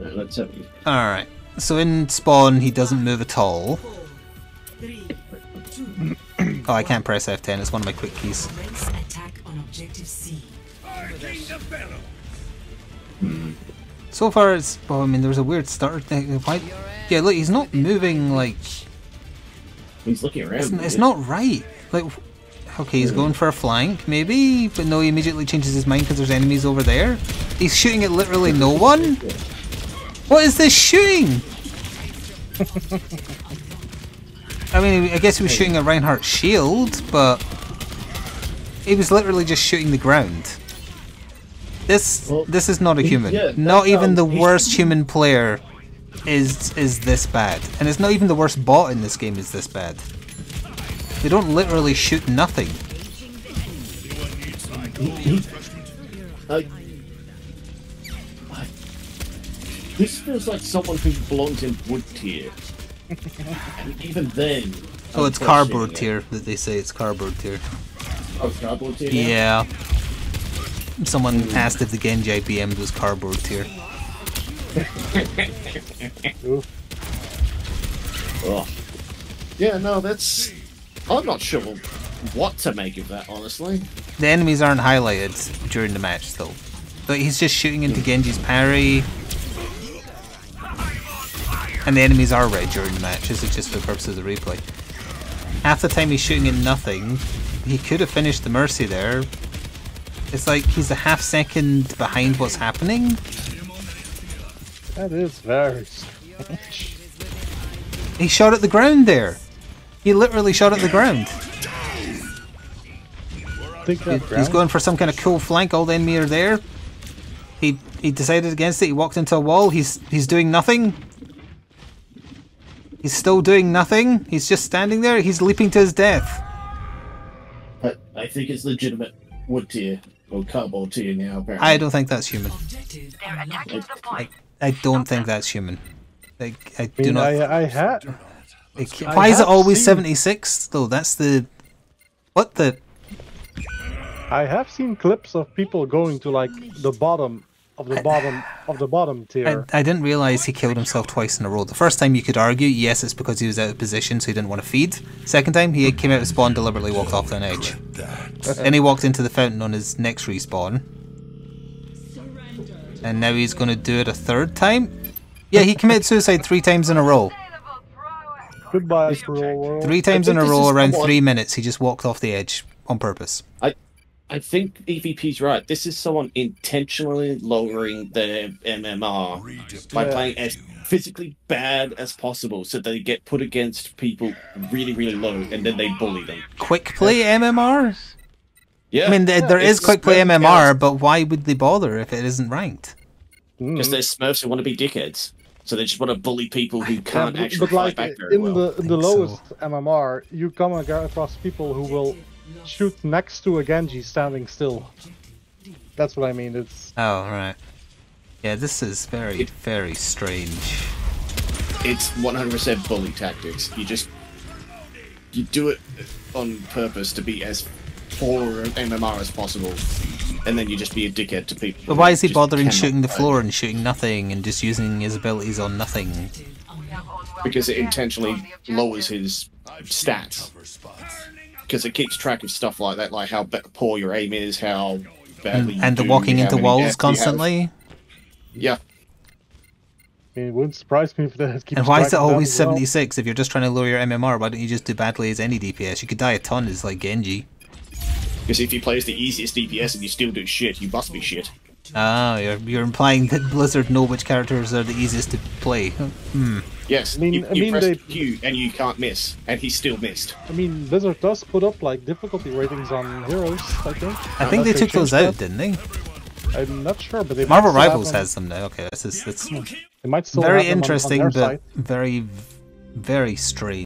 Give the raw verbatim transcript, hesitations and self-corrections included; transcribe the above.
Let's have you. Alright. So in spawn, he doesn't move at all. Oh, I can't press F ten. It's one of my quick keys. Hmm. So far, it's. Well, I mean, there was a weird starter thing. Why? Yeah, look, he's not moving like. He's looking around. It's, it's not right. Like, okay, he's going for a flank, maybe, but no, he immediately changes his mind because there's enemies over there. He's shooting at literally no one. What is this shooting? I mean, I guess he was shooting at Reinhardt's shield, but he was literally just shooting the ground. This well, this is not a human. Yeah, not even the worst human player is is this bad. And it's not even the worst bot in this game is this bad. They don't literally shoot nothing. I, I, this feels like someone who belongs in wood tier. And even then... Oh, I'm it's cardboard it. tier. That They say it's cardboard tier. Oh, cardboard tier? Yeah. Now? Someone mm. asked if the Genji I B M was cardboard tier. Oh. Yeah, no, that's... I'm not sure what to make of that, honestly. The enemies aren't highlighted during the match, though. But he's just shooting into Genji's parry. And the enemies are red during the match, this is just for the purpose of the replay. Half the time he's shooting at nothing. He could have finished the Mercy there. It's like he's a half second behind what's happening. That is very strange. He shot at the ground there. He literally shot at the ground. He, he's going for some kind of cool flank. All the enemy are there. He he decided against it. He walked into a wall. He's he's doing nothing. He's still doing nothing. He's just standing there. He's leaping to his death. I, I think it's legitimate wood tier or cardboard tier now. Apparently. I don't think that's human. I, I don't think that's human. Like I, I do mean, not. I, I had. Like, why is it always seventy-six though? That's the what the. I have seen clips of people going to like the bottom of the I, bottom of the bottom tier. I, I didn't realize he killed himself twice in a row. The first time you could argue, yes, it's because he was out of position, so he didn't want to feed. Second time he came out of spawn, deliberately walked off an edge. Then he walked into the fountain on his next respawn, and now he's going to do it a third time. Yeah, he committed suicide three times in a row. Goodbye, three times in a row, around someone... three minutes, he just walked off the edge on purpose. I, I think E V P's right. This is someone intentionally lowering their M M R by playing as physically bad as possible, so they get put against people really, really low, and then they bully them. Quick play M M R? Yeah. I mean, there, yeah, there is quick play M M R, counts. But why would they bother if it isn't ranked? Because mm. they're Smurfs who want to be dickheads. So they just want to bully people who can't yeah, actually but like, fight back very in well. The, in the lowest so. M M R, you come across people who will shoot next to a Genji standing still. That's what I mean. It's oh right, yeah. This is very it, very strange. It's one hundred percent bully tactics. You just you do it on purpose to be as poor M M R as possible. And then you just be a dickhead to people. But why is he bothering shooting the floor and shooting nothing and just using his abilities on nothing? Because it intentionally lowers his stats. Because it keeps track of stuff like that, like how poor your aim is, how badly you And the walking into walls constantly? Yeah. It wouldn't surprise me if that keeps. And why is it always seventy-six? If you're just trying to lower your M M R, why don't you just do badly as any D P S? You could die a ton as like Genji. Because if you play as the easiest D P S and you still do shit, you must be shit. Ah, you're, you're implying that Blizzard know which characters are the easiest to play. Hmm. Yes, I mean, you, you I mean, press they... Q and you can't miss, and he still missed. I mean, Blizzard does put up like difficulty ratings on heroes, I think. I think they, they took those out, didn't they? I'm not sure, but they Marvel Rivals has them now. Okay, that's just, that's. They might still very interesting, on, on but side. very, very strange.